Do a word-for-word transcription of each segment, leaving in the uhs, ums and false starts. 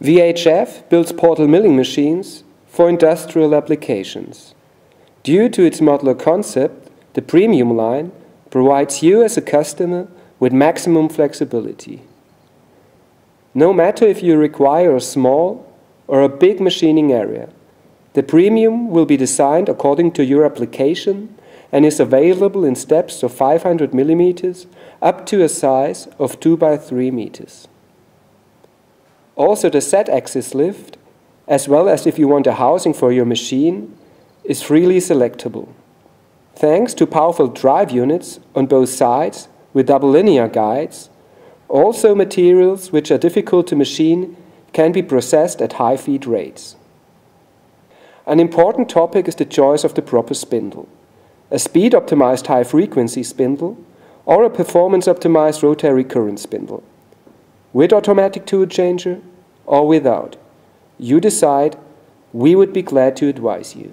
V H F builds portal milling machines for industrial applications. Due to its modular concept, the Premium Line provides you as a customer with maximum flexibility. No matter if you require a small or a big machining area, the Premium will be designed according to your application and is available in steps of five hundred millimeters up to a size of two by three meters. Also, the Z-axis lift, as well as if you want a housing for your machine, is freely selectable. Thanks to powerful drive units on both sides with double linear guides, also materials which are difficult to machine can be processed at high feed rates. An important topic is the choice of the proper spindle. A speed-optimized high-frequency spindle or a performance-optimized rotary current spindle. With automatic tool changer or without, you decide. We would be glad to advise you.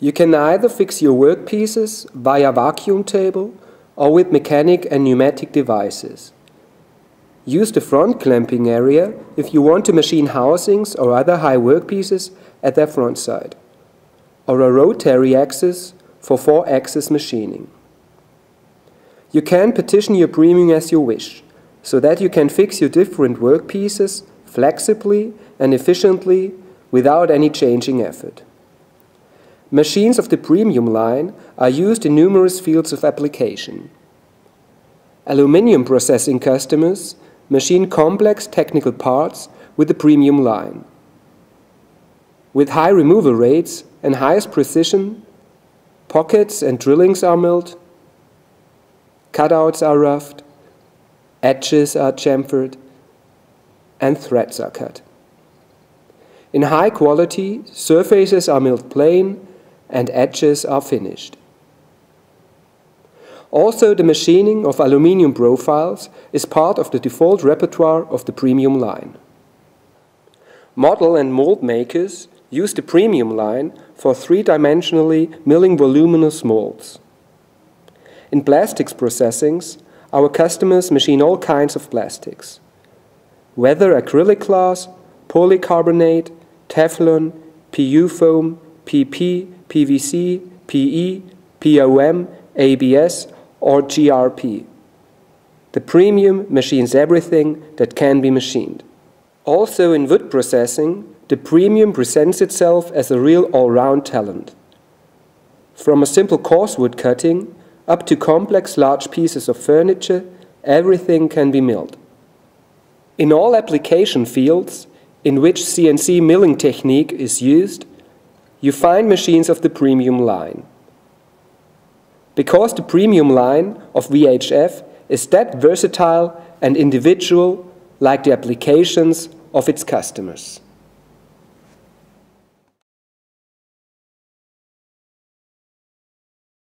You can either fix your workpieces via vacuum table or with mechanic and pneumatic devices. Use the front clamping area if you want to machine housings or other high workpieces at their front side, or a rotary axis for four-axis machining. You can partition your Premium as you wish, so that you can fix your different workpieces flexibly and efficiently without any changing effort. Machines of the Premium Line are used in numerous fields of application. Aluminium processing customers machine complex technical parts with the Premium Line. With high removal rates and highest precision, pockets and drillings are milled, cutouts are roughed, edges are chamfered, and threads are cut. In high quality, surfaces are milled plain, and edges are finished. Also, the machining of aluminium profiles is part of the default repertoire of the Premium Line. Model and mold makers use the Premium Line for three-dimensionally milling voluminous molds. In plastics processings, our customers machine all kinds of plastics, whether acrylic glass, polycarbonate, Teflon, P U foam, P P, P V C, P E, P O M, A B S, or G R P. The Premium machines everything that can be machined. Also in wood processing, the Premium presents itself as a real all-round talent. From a simple coarse wood cutting up to complex large pieces of furniture, everything can be milled. In all application fields in which C N C milling technique is used, you find machines of the Premium Line. Because the Premium Line of V H F is that versatile and individual like the applications of its customers.